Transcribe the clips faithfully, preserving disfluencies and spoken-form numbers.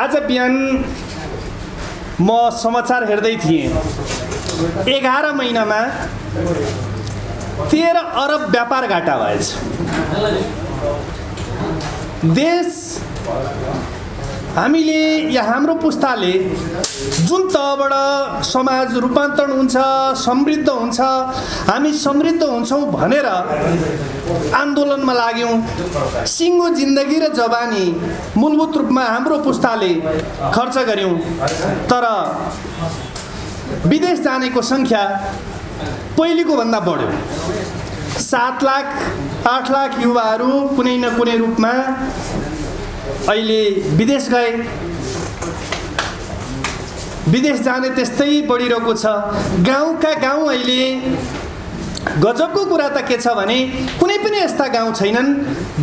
आज बिहान म समाचार हेर्दै थिएँ, एघार महिनामा तेह्र अरब व्यापार घाटा भएछ। देश हामीले या हाम्रो पुस्ताले जुन तहबाट समाज रूपान्तरण हुन्छ, समृद्ध हुन्छ, हामी समृद्ध हुन्छौँ भनेर आन्दोलनमा लाग्यौँ। सिङ्गो जिन्दगी र जवानी मूलभूत रूपमा हाम्रो पुस्ताले खर्च गर्यौँ, तर विदेश जानेको सङ्ख्या पहिलेको भन्दा बढ्यो। सात लाख आठ लाख युवाहरू कुनै न कुनै रूपमा अहिले विदेश गए। विदेश जाने त्यस्तै बढिरहेको छ। गाउँका गाउँ अहिले गजबको कुरा त के छ भने कुनै पनि यस्ता गाउँ छैनन्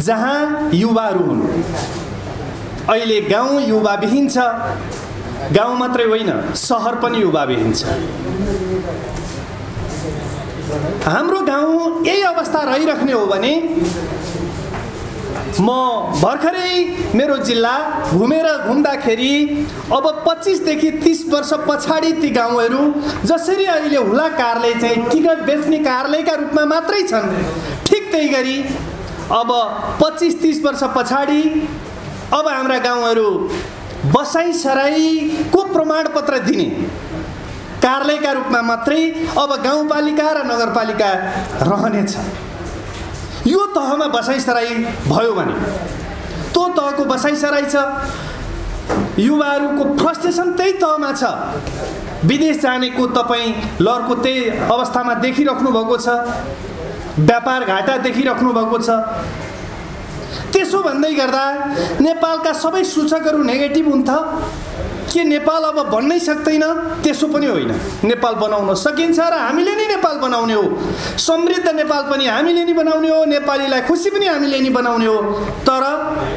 जहाँ युवाहरू हुन्। अहिले गाउँ युवाविहीन छ। गाउँ मात्रै होइन, सहर पनि युवाविहीन छ। हाम्रो गाउँ यही अवस्था रहिराख्ने हो भने म भर्खरै मेरो जिल्ला घुमेर घुम्दाखेरि अब पच्चीसदेखि तीस वर्ष पछाडि ती गाउँहरू जसरी अहिले हुलाकारले चाहिँ टिकट बेच्ने कार्यालयका रूपमा मात्रै छन्, ठिक त्यही गरी अब पच्चीस तीस वर्ष पछाडि अब हाम्रा गाउँहरू बसाई सराईको प्रमाणपत्र दिने कार्यालयका रूपमा मात्रै अब गाउँपालिका र नगरपालिका रहनेछ। यो तहमा बसाइसराई भयो भने त्यो तहको बसाइसराई छ। युवाहरूको फ्रस्ट्रेसन त्यही तहमा छ। विदेश जानेको तपाईँ लहरको त्यही अवस्थामा देखिराख्नु भएको छ, व्यापार घाटा देखिराख्नु भएको छ। त्यसो भन्दै गर्दा नेपालका सबै सूचकहरू नेगेटिभ हुन्थ के नेपाल अब बन्नै सक्दैन? त्यसो पनि होइन, नेपाल बनाउन सकिन्छ र हामीले नै नेपाल बनाउने हो। समृद्ध नेपाल पनि हामीले नै बनाउने हो, नेपालीलाई खुसी पनि हामीले नै बनाउने हो। तर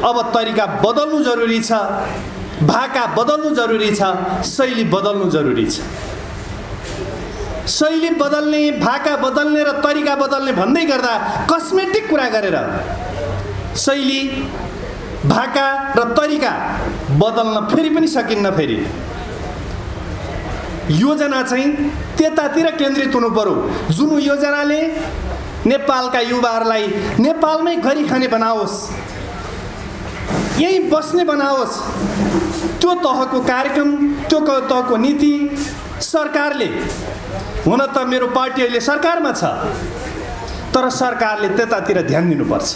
अब तरिका बदल्नु जरुरी छ, भाका बदल्नु जरुरी छ, शैली बदल्नु जरुरी छ। शैली बदल्ने, भाका बदल्ने र तरिका बदल्ने भन्दै गर्दा कस्मेटिक कुरा गरेर शैली, भाका र तरिका बदल्न फेरि पनि सकिन्न। फेरि योजना चाहिँ त्यतातिर केन्द्रित हुनु पर्यो जुन योजनाले नेपालका युवाहरूलाई नेपालमै गरी खाने बनाओस्, यही बस्ने बनाओस्। त्यो तहको कार्यक्रम, त्यो तहको नीति सरकारले, हुन त मेरो पार्टी अहिले सरकारमा छ, तर सरकारले त्यतातिर ध्यान दिनुपर्छ।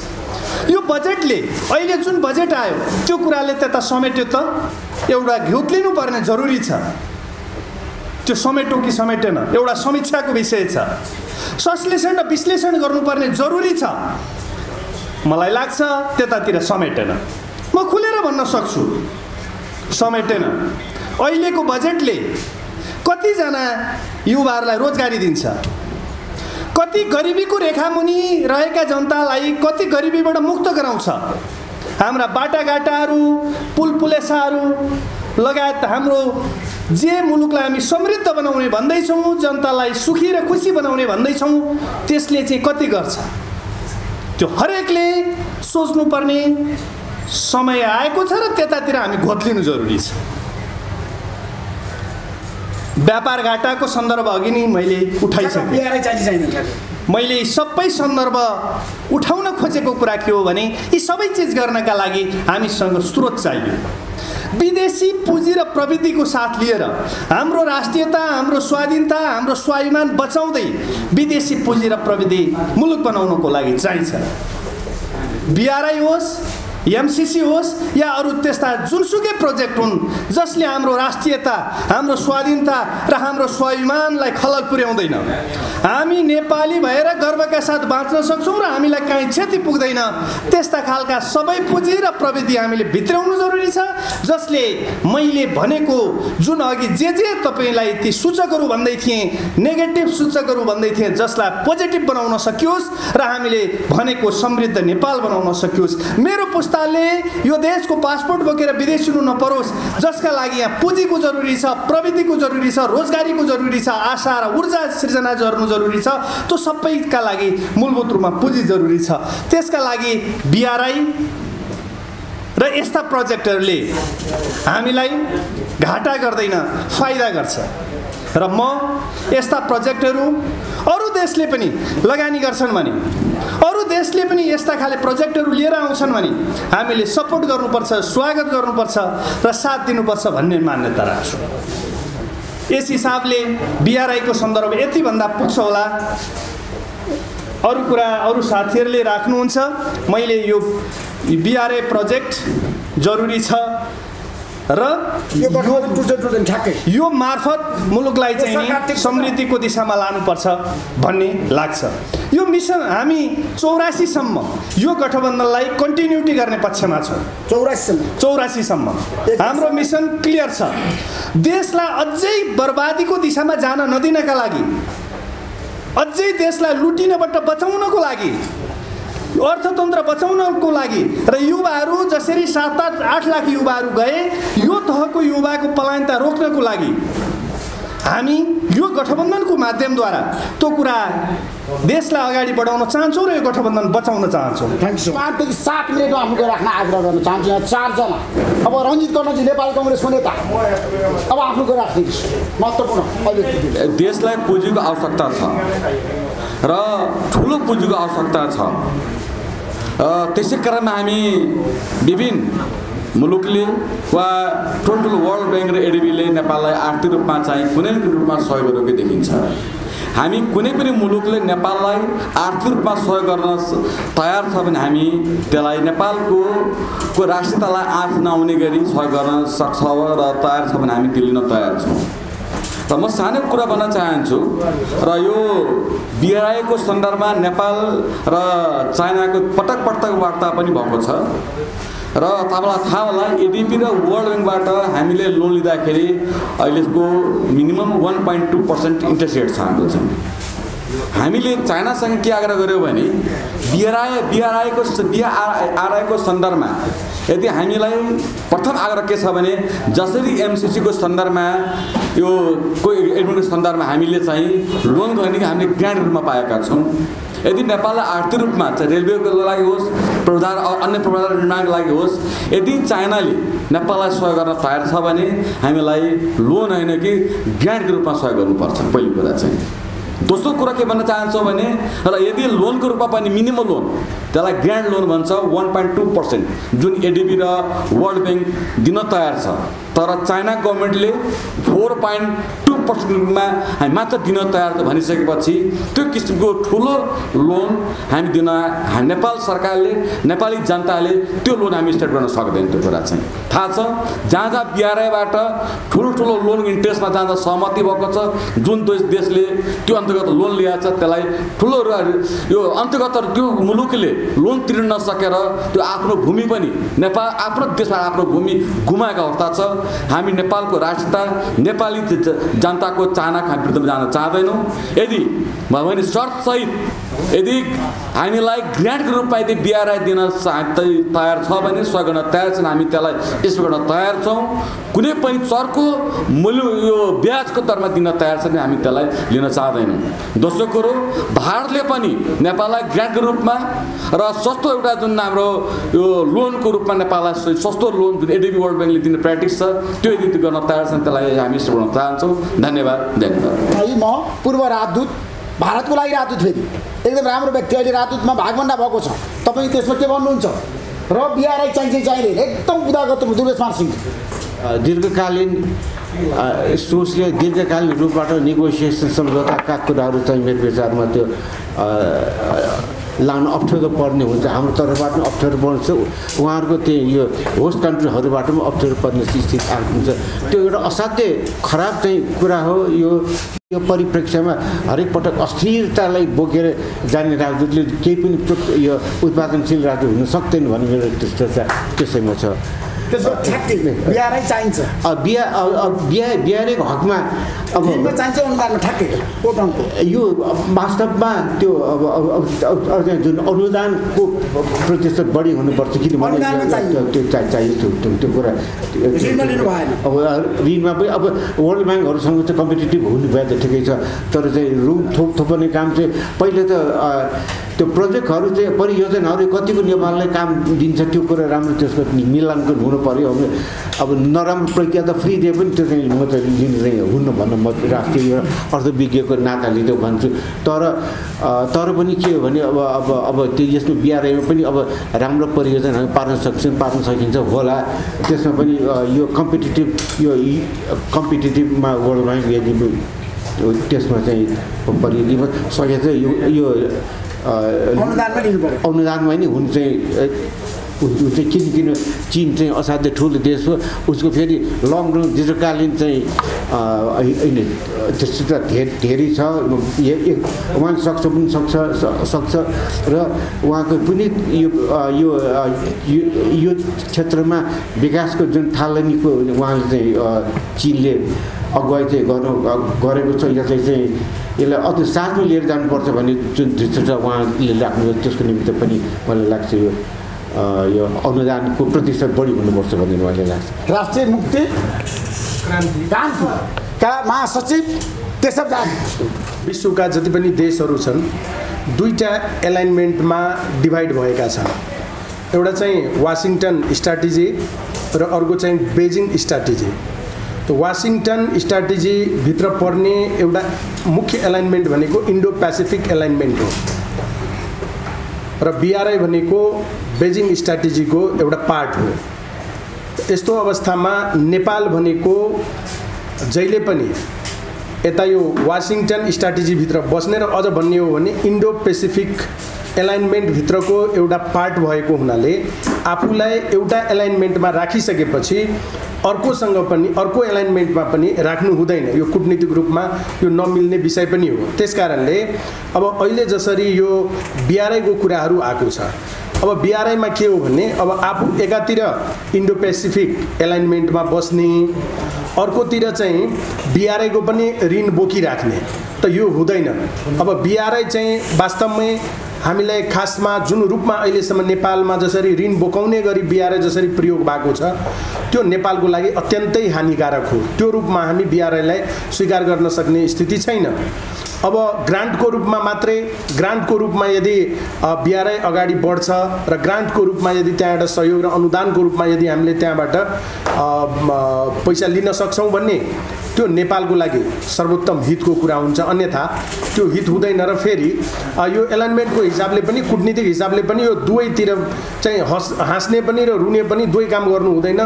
यो बजेटले अहिले जुन बजेट आयो त्यो कुराले त्यता समेट्यो त एउटा घिउत लिनुपर्ने जरुरी छ। त्यो समेट्यो कि समेटेन एउटा समीक्षाको विषय छ, संश्लेषण र विश्लेषण गर्नुपर्ने जरुरी छ। मलाई लाग्छ त्यतातिर समेटेन, म खुलेर भन्न सक्छु समेटेन। अहिलेको बजेटले कतिजना युवाहरूलाई रोजगारी दिन्छ, कति गरिबीको रेखामुनि रहेका जनतालाई कति गरिबीबाट मुक्त गराउँछ। हाम्रा बाटाघाटाहरू, पुलपुलेसाहरू लगायत हाम्रो जे मुलुकलाई हामी समृद्ध बनाउने भन्दैछौँ, जनतालाई सुखी र खुसी बनाउने भन्दैछौँ, त्यसले चाहिँ कति गर्छ? त्यो हरेकले सोच्नुपर्ने समय आएको छ र त्यतातिर हामी घोत्लिनु जरुरी छ। व्यापार घाटाको सन्दर्भ अघि नै मैले उठाइसकेँ। मैले सबै सन्दर्भ उठाउन खोजेको कुरा के हो भने यी सबै चिज गर्नका लागि हामीसँग स्रोत चाहियो। विदेशी पुँजी र प्रविधिको साथ लिएर हाम्रो राष्ट्रियता, हाम्रो स्वाधीनता, हाम्रो स्वाभिमान बचाउँदै विदेशी पुँजी र प्रविधि मुलुक बनाउनको लागि चाहिन्छ। बी आर आई होस्, एम सी सी होस् या अरू त्यस्ता जुनसुकै प्रोजेक्ट हुन् जसले हाम्रो राष्ट्रियता, हाम्रो स्वाधीनता र हाम्रो स्वाभिमानलाई खलल पुर्याउँदैन। हामी नेपाली भएर गर्वका साथ बाँच्न सक्छौँ र हामीलाई काहीँ क्षति पुग्दैन। त्यस्ता खालका सबै पुँजी र प्रविधि हामीले भित्राउनु जरुरी छ, जसले मैले भनेको जुन अघि जे जे तपाईँलाई ती सूचकहरू भन्दै थिएँ, नेगेटिभ सूचकहरू भन्दै थिएँ, जसलाई पोजिटिभ बनाउन सकियोस् र हामीले भनेको समृद्ध नेपाल बनाउन सकियोस्। मेरो पुस्ताले यो देशको पासपोर्ट बोकेर विदेश हुनु नपरोस्, जसका लागि यहाँ पुँजीको जरुरी छ, प्रविधिको जरुरी छ, रोजगारीको जरुरी छ, आशा र ऊर्जा सिर्जना गर्नु जरुरी छ। त्यो सबैका लागि मूलभूत रूपमा पुँजी जरुरी छ। त्यसका लागि बी आर आई र यस्ता प्रोजेक्टहरुले हामीलाई घाटा गर्दैन फाइदा गर्छ र म यस्ता प्रोजेक्टहरु अरु देशले पनि लगानी गर्छन् भने अरु देशले पनि यस्ता खाले प्रोजेक्टहरु लिएर आउँछन् भने हामीले सपोर्ट गर्नुपर्छ स्वागत गर्नुपर्छ र साथ दिनुपर्छ भन्ने मान्यता राख्छु। यस हिसाबले बीआरआई को सन्दर्भ यति भन्दा पुग्छ होला। अरु कुरा अरु साथीहरुले राख्नुहुन्छ मैले यो बीआरआई प्रोजेक्ट जरुरी छ र यो मार्फत मुलुकलाई चाहिँ समृद्धिको दिशामा लानुपर्छ भन्ने लाग्छ। यो मिसन हामी चौरासी सम्म यो गठबन्धनलाई कन्टिन्युटी गर्ने पक्षमा छौं। चौरासी सम्म हाम्रो मिसन क्लियर छ। देशलाई अझै बर्बादीको दिशामा जान नदिनका लागि अझै देशलाई लुटिनबाट बचाउनको लागि अर्थतन्त्र बचाउनको लागि र युवाहरू जसरी सात आठ आठ लाख युवाहरू गए यो तहको युवाको पलायनता रोक्नको लागि हामी यो गठबन्धनको माध्यमद्वारा त्यो कुरा देशलाई अगाडि बढाउन चाहन्छौँ र यो गठबन्धन बचाउन चाहन्छौँ। पाँचदेखि सात मिनेट हामीले राख्न आग्रह गर्न चाहन्छु। चारजना अब रञ्जित कर्णजी नेपाली काङ्ग्रेसको नेता अब आफ्नो कुरा राख्नुहोस्। महत्त्वपूर्ण देशलाई पुँजीको आवश्यकता छ र ठुलो पुँजीको आवश्यकता छ। त्यसैकारण हामी विभिन्न मुलुकले वा टोटल वर्ल्ड बैंक र एडिबीले नेपाललाई आर्थिक रूपमा चाहिँ कुनै न कुनै रूपमा सहयोग गरेको देखिन्छ। हामी कुनै पनि मुलुकले नेपाललाई आर्थिक रूपमा सहयोग गर्न तयार छ भने हामी त्यसलाई नेपालको को राष्ट्रियतालाई आँच नआउने गरी सहयोग गर्न सक्छ र तयार छ भने हामी दिल्लीमा तयार छौँ। र म सानो कुरा भन्न चाहन्छु र यो बीआरआई को सन्दर्भमा नेपाल र चाइनाको पटक पटक वार्ता पनि भएको छ र तपाईँलाई थाहा होला एडिबी र वर्ल्ड ब्याङ्कबाट हामीले लोन लिँदाखेरि अहिलेको minimum one point two percent interest rate छ हाम्रो चाहिँ। हामीले चाइनासँग के आग्रह गर्यौं भने बीआरआई बीआरआई को बीआरआई को सन्दर्भमा यदि हामीलाई प्रथम आग्रह के छ भने जसरी एमसीसी को सन्दर्भमा यो कोही एडमिनको सन्दर्भमा हामीले चाहिँ लोन गर्ने हामीले ग्रान्ट रूपमा पाएका छौँ। यदि नेपाललाई आर्थिक रूपमा रेलवेको लागि होस् पूर्वाधार अन्य पूर्वाधार निर्माणको लागि होस् यदि चाइनाले नेपाललाई सहयोग गर्न तयार छ भने हामीलाई लोन होइन कि ग्रान्टको रूपमा सहयोग गर्नुपर्छ। पहिलो कुरा चाहिँ दोस्रो कुरा के भन्न चाहन्छौँ भने र यदि लोनको रूपमा पनि मिनिमम लोन त्यसलाई ग्रान्ड लोन भन्छ वान पोइन्ट टू पर्सेंट जुन एडिबी र वर्ल्ड बैंक दिन तयार छ तर चाइना गभर्मेन्टले फोर पोइन्ट टू पर्सेंटमा हामी मात्र दिन तयार त भनिसकेपछि त्यो किसिमको ठुलो लोन हामी दिन नेपाल सरकारले नेपाली जनताले त्यो लोन हामी स्टार्ट गर्न सक्दैन। त्यो कुरा चाहिँ थाहा छ। जहाँ जहाँ बीआरआईबाट ठुलो ठुलो लोन इन्ट्रेस्टमा जाँदा सहमति भएको छ जुन देशले त्यो अन्तर्गत लोन लिएको छ त्यसलाई ठुलो यो अन्तर्गत त्यो मुलुकले लोन तिर्न नसकेर त्यो आफ्नो भूमि पनि नेपाल आफ्नो देशमा आफ्नो भूमि गुमाएको अवस्था छ। हामी नेपालको राष्ट्रियता नेपाली जनता को चाहना हामी विरुद्धमा जान चाहदैनौँ। यदि भने शर्त सहित यदि हामीलाई ग्रान्टको रूपमा यदि बीआरआई दिन तयार छ भने सहयोग गर्न तयार छन् हामी त्यसलाई यसो गर्न तयार छौँ। कुनै पनि चर्को मूल्य यो ब्याजको दरमा दिन तयार छ भने हामी त्यसलाई लिन चाहदैनौँ। दोस्रो कुरो भारतले पनि नेपाललाई ग्रान्टको रूपमा र सस्तो एउटा जुन हाम्रो यो लोनको रूपमा नेपाललाई सस्तो लोन जुन एडिबी वर्ल्ड ब्याङ्कले दिने प्र्याक्टिस छ त्यो यदि गर्न तयार छन् त्यसलाई हामी यसो गर्न चाहन्छौँ। धन्यवाद धन्यवाद। म पूर्व राजदूत भारतको लागि राजदूत फेरि एकदम राम्रो व्यक्ति अहिले राजदूतमा भागभन्दा भएको छ। तपाईँ त्यसमा के भन्नुहुन्छ र बीआरआई चाहिन्छ चाहिने एकदम उदागत दुर्गेशमान सिंह दीर्घकालीन सोचले दीर्घकालीन रूपबाट नेगोसिएसन सम्झौताका कुराहरू चाहिँ मेरो विचारमा त्यो लान अप्ठ्यारो पर्ने हुन्छ। हाम्रो तर्फबाट पनि अप्ठ्यारो पर्छ उहाँहरूको त्यही यो होस्ट कन्ट्रीहरूबाट पनि अप्ठ्यारो पर्ने स्थिति आएको हुन्छ। त्यो एउटा असाध्यै खराब चाहिँ कुरा हो। यो यो परिप्रेक्ष्यमा हरेक पटक अस्थिरतालाई बोकेर जाने राजदूतले केही पनि यो उत्पादनशील राजदूत हुन सक्दैन भन्ने मेरो दृष्टि त्यसैमा छ। त्यसको ठ्याक्कै बिआरआई चाहिन्छ। अब बिआ अब बिआई बिआरआईको हकमा अब चाहिन्छ अनुदानमा ठ्याक्कै कोटनको यो वास्तवमा त्यो अब जुन अनुदानको प्रतिशत बढी हुनुपर्छ किनभने त्यो चाहियो त्यो त्यो कुरा ऋणमा लिनु भएन। अब ऋणमा पनि अब वर्ल्ड ब्याङ्कहरूसँग चाहिँ कम्पिटेटिभ हुनु भए त ठिकै छ, तर चाहिँ रुम थोप थोप्ने काम चाहिँ पहिले त त्यो प्रोजेक्टहरू चाहिँ परियोजनाहरू कतिको नेपाललाई काम दिन्छ त्यो कुरा राम्रो त्यसको मिलानको हुनु पर्यो। अब नराम्रो प्रक्रिया त फ्री दिए पनि त्यो चाहिँ म चाहिँ लिनु चाहिँ हुन्न भन्न म राष्ट्रिय अर्थविज्ञको नाताले त्यो भन्छु। तर तर पनि के हो भने अब अब अब त्यो यसको बिआरआईमा पनि अब राम्रो परियोजनाहरू पार्न सक्छ पार्न सकिन्छ होला, त्यसमा पनि यो कम्पिटेटिभ यो कम्पिटेटिभमा वर्ल्ड ब्याङ्क यदि त्यसमा चाहिँ परिदिन सके चाहिँ यो यो अनुदानमा लिनु पर्यो, अनुदानमा नै हुनु चाहिँ ऊ चाहिँ किन किन चीन चाहिँ असाध्यै ठुलो देश हो, उसको फेरि लङ रन दीर्घकालीन चाहिँ त्यस्तो धेरै छ, उहाँ सक्छ पनि सक्छ सक्छ र उहाँको पनि यो यो यो क्षेत्रमा विकासको जुन थालनीको उहाँले चाहिँ चीनले अगुवाई चाहिँ गर्नु गरेको छ। यसलाई चाहिँ यसलाई अझ साथमा लिएर जानुपर्छ भन्ने जुन दृष्टि छ उहाँले राख्नुभयो त्यसको निमित्त पनि मलाई लाग्छ यो यो अनुदानको प्रतिशत बढी हुनुपर्छ भन्ने मलाई लाग्छ। राष्ट्रिय मुक्ति क्रान्तिका महासचिव त्यसब दान विश्वका जति पनि देशहरू छन् दुईटा एलाइनमेन्टमा डिभाइड भएका छन्, एउटा चाहिँ वासिङटन स्ट्राटेजी र अर्को चाहिँ बेजिङ स्ट्राटेजी। तो वाशिंगटन स्ट्रैटेजी भित्र पर्ने एउटा मुख्य एलाइनमेंट भनेको इंडो पैसिफिक एलाइनमेंट हो र बीआरआई भनेको बेजिंग स्ट्रैटेजी को एउटा पार्ट हो। यस्तो अवस्थामा नेपाल भनेको जहिले पनि यता यो वाशिंगटन स्ट्रैटेजी भित्र बस्ने र अझ भन्ने हो भने इंडो पैसिफिक एलाइनमेंट भित्रको एउटा पार्ट भएको हुनाले आफूलाई एउटा एलाइनमेंटमा राखिसकेपछि अर्कोसँग पनि अर्को एलाइनमेंटमा पनि राख्नु हुँदैन, यो कूटनीतिक रूपमा यो नमिल्ने विषय पनि हो। त्यसकारणले अब अहिले जसरी यो बीआरआईको कुराहरू आएको छ, अब बीआरआईमा के हो भने अब आफू एकातिर इंडो पेसिफिक एलाइनमेंटमा बस्ने अर्कोतिर चाहिँ बीआरआईको पनि ऋण बोकिराख्ने त यो हुँदैन। अब बीआरआई चाहिँ वास्तवमै हामीलाई खासमा जुन रूपमा अहिलेसम्म नेपालमा जसरी ऋण बोकाउने गरी बीआरआई जसरी प्रयोग भएको छ त्यो नेपालको लागि अत्यन्तै हानिकारक हो, त्यो रूपमा हामी बीआरआईलाई स्वीकार गर्न सक्ने स्थिति छैन। अब ग्रान्टको रूपमा मात्रै ग्रान्टको रूपमा यदि बीआरआई अगाडि बढ्छ र ग्रान्टको रूपमा यदि त्यहाँबाट सहयोग र अनुदानको रूपमा यदि हामीले त्यहाँबाट पैसा लिन सक्छौँ भन्ने त्यो नेपालको लागि सर्वोत्तम हितको कुरा हुन्छ, अन्यथा त्यो हित हुँदैन। र फेरि यो एलाइनमेन्टको हिसाबले पनि कूटनीतिक हिसाबले पनि यो दुवैतिर चाहिँ हस् हाँस्ने पनि र रुने पनि दुवै काम गर्नु हुँदैन,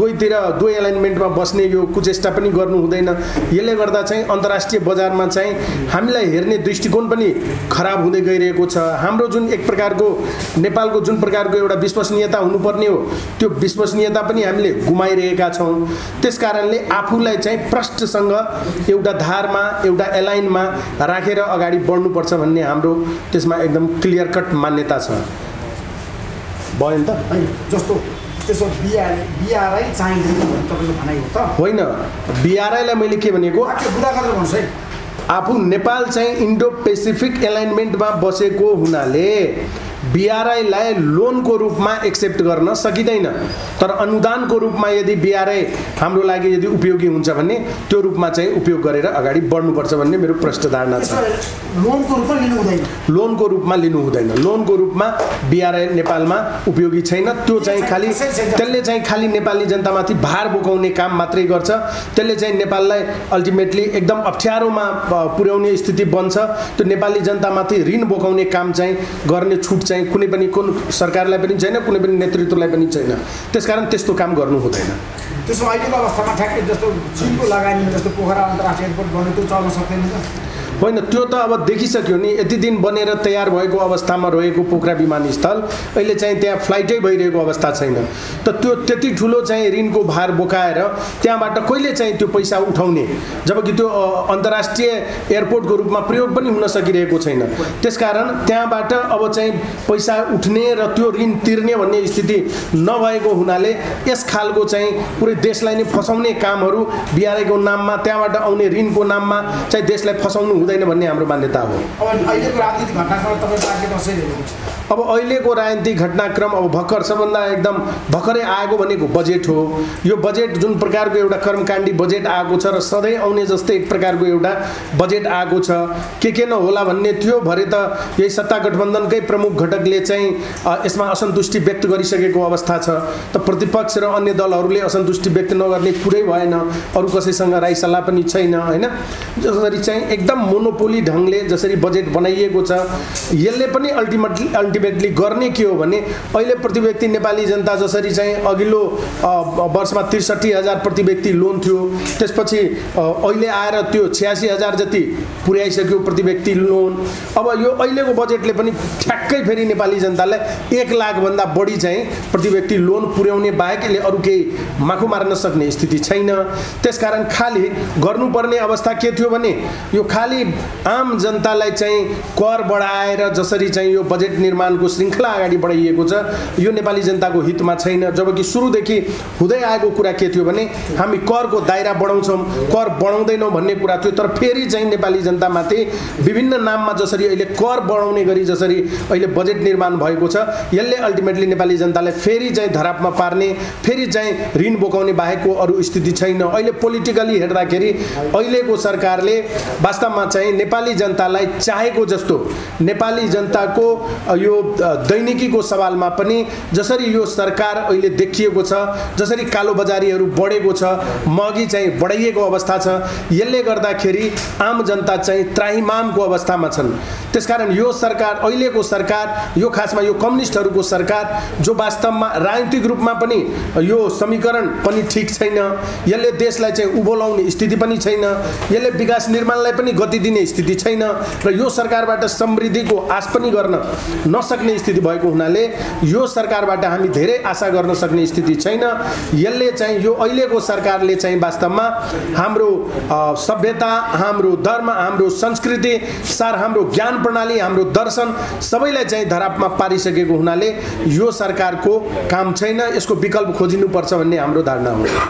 दुवैतिर दुवै एलाइनमेन्टमा बस्ने यो कुचेष्टा पनि गर्नु हुँदैन। यसले गर्दा चाहिँ अन्तर्राष्ट्रिय बजारमा चाहिँ हामीलाई हेर्ने दृष्टिकोण पनि खराब हुँदै गइरहेको छ। हाम्रो जुन एक प्रकारको नेपालको जुन प्रकारको एउटा विश्वसनीयता हुनुपर्ने हो त्यो विश्वसनीयता पनि हामीले गुमाइरहेका छौँ। त्यसकारणले आफूलाई चाहिँ प्रष्टसँग एउटा धारमा एउटा एलाइनमा राखेर अगाडि बढ्नुपर्छ भन्ने हाम्रो त्यसमा एकदम क्लियर कट मान्यता छ। भयो नि त जस्तो त्यसो बीआरआई बीआरआई चाहिँदैन भने तपाईको भनाइ हो त होइन। बीआरआईलाई मैले के भनेको बुढा गरेर भन्छु है, आफू नेपाल चाहिँ इंडो पेसिफिक एलाइनमेन्टमा बसेको हुनाले बीआरआईलाई लोनको रूपमा एक्सेप्ट गर्न सकिँदैन, तर अनुदानको रूपमा यदि बीआरआई हाम्रो लागि यदि उपयोगी हुन्छ भने त्यो रूपमा चाहिँ उपयोग गरेर अगाडि बढ्नुपर्छ भन्ने मेरो प्रष्ट धारणा छ। लोनको रूपमा लिनु हुँदैन, लोनको रूपमा लिनु हुँदैन, लोनको रूपमा बीआरआई नेपालमा उपयोगी छैन। त्यो चाहिँ खालि त्यसले चाहिँ खालि नेपाली जनतामाथि भार बोकाउने काम मात्रै गर्छ, त्यसले चाहिँ नेपाललाई अल्टिमेटली एकदम अप्ठ्यारोमा पुर्याउने स्थिति बन्छ। त्यो नेपाली जनतामाथि ऋण बोकाउने काम चाहिँ गर्ने छुट चाहिँ कुनै पनि कुन सरकारलाई पनि छैन, कुनै पनि नेतृत्वलाई पनि छैन, त्यसकारण त्यस्तो काम गर्नु हुँदैन। त्यसो अहिलेको अवस्थामा ठ्याक्कै जस्तो चीनको लगानी जस्तो पोखरा अन्तर्राष्ट्रिय एयरपोर्ट बन्यो त्यो चल्न सक्दैन। होइन त्यो त अब देखिसक्यो नि। यति दिन बनेर तयार भएको अवस्थामा रहेको पोखरा विमानस्थल अहिले चाहिँ त्यहाँ फ्लाइटै भइरहेको अवस्था छैन। त त्यो त्यति ठुलो चाहिँ ऋणको भार बोकाएर त्यहाँबाट कहिले चाहिँ त्यो पैसा उठाउने, जबकि त्यो अन्तर्राष्ट्रिय एयरपोर्टको रूपमा प्रयोग पनि हुन सकिरहेको छैन। त्यसकारण त्यहाँबाट अब चाहिँ पैसा उठ्ने र त्यो ऋण तिर्ने भन्ने स्थिति नभएको हुनाले यस खालको चाहिँ पुरै देशलाई नै फसाउने कामहरू बिआरआईको नाममा, त्यहाँबाट आउने ऋणको नाममा चाहिँ देशलाई फसाउनु हुँदैन भन्ने हाम्रो मान्यता हो। अब अहिलेको राजनीतिक घटनाक्रम अब भर्खर सबभन्दा एकदम भर्खरै आएको भनेको बजेट हो। यो बजेट जुन प्रकारको एउटा कर्मकाण्डी बजेट आएको छ र सधैँ आउने जस्तै एक प्रकारको एउटा बजेट आएको छ, के के नहोला भन्ने थियो। भरे त यही सत्ता गठबन्धनकै प्रमुख घटकले चाहिँ यसमा असन्तुष्टि व्यक्त गरिसकेको अवस्था छ। त प्रतिपक्ष र अन्य दलहरूले असन्तुष्टि व्यक्त नगर्ने कुरै भएन, अरू कसैसँग राय सल्लाह पनि छैन होइन। जसरी चाहिँ एकदम मोनोपोली ढङ्गले जसरी बजेट बनाइएको छ, यसले पनि अल्टिमेटली अल्टिमेटली गर्ने के हो भने अहिले प्रति व्यक्ति नेपाली जनता जसरी चाहिँ अघिल्लो वर्षमा त्रिसठी हजार प्रति व्यक्ति लोन थियो, त्यसपछि अहिले आएर त्यो छ्यासी हजार जति पुर्याइसक्यो प्रति व्यक्ति लोन। अब यो अहिलेको बजेटले पनि ठ्याक्कै फेरि नेपाली जनतालाई एक लाखभन्दा बढी चाहिँ प्रति व्यक्ति लोन पुर्याउने बाहेक यसले अरू केही माखु मार्न सक्ने स्थिति छैन। त्यसकारण खाली गर्नुपर्ने अवस्था के थियो भने यो खालि आम जनतालाई चाहिँ कर बढाएर जसरी चाहिँ यो बजेट निर्माणको श्रृङ्खला अगाडि बढाइएको छ, यो नेपाली जनताको हितमा छैन। जबकि सुरुदेखि हुँदै आएको कुरा के थियो भने हामी करको दायरा बढाउँछौँ, कर बढाउँदैनौँ भन्ने कुरा थियो। तर फेरि चाहिँ नेपाली जनतामाथि विभिन्न नाममा जसरी अहिले कर बढाउने गरी जसरी अहिले बजेट निर्माण भएको छ, यसले अल्टिमेटली नेपाली जनतालाई फेरि चाहिँ धरापमा पार्ने, फेरि चाहिँ ऋण बोकाउने बाहेकको अरू स्थिति छैन। अहिले पोलिटिकली हेर्दाखेरि अहिलेको सरकारले वास्तवमा चाहिँ नेपाली जनतालाई चाहेको जस्तो, नेपाली जनताको यो दैनिकीको सवालमा पनि जसरी यो सरकार अहिले देखिएको छ, जसरी कालोबजारीहरू बढेको छ, महगी चाहिँ बढाइएको अवस्था छ, यसले गर्दाखेरि आम जनता चाहिँ त्राहिमामको अवस्थामा छन्। त्यसकारण यो सरकार अहिलेको सरकार, यो खासमा यो कम्युनिस्टहरूको सरकार जो वास्तवमा राजनीतिक रूपमा पनि यो समीकरण पनि ठिक छैन, यसले देशलाई चाहिँ उभोलाउने स्थिति पनि छैन, यसले विकास निर्माणलाई पनि गति दिने स्थिति छैन र यो सरकारबाट समृद्धिको आश पनि गर्न नसक्ने स्थिति भएको हुनाले यो सरकारबाट हामी धेरै आशा गर्न सक्ने स्थिति छैन। यसले चाहिँ यो अहिलेको सरकारले चाहिँ वास्तवमा हाम्रो सभ्यता, हाम्रो धर्म, हाम्रो संस्कृति सार, हाम्रो ज्ञान प्रणाली, हाम्रो दर्शन सबैलाई चाहिँ धरापमा पारिसकेको हुनाले यो सरकारको काम छैन, यसको विकल्प खोजिनुपर्छ भन्ने हाम्रो धारणा हो।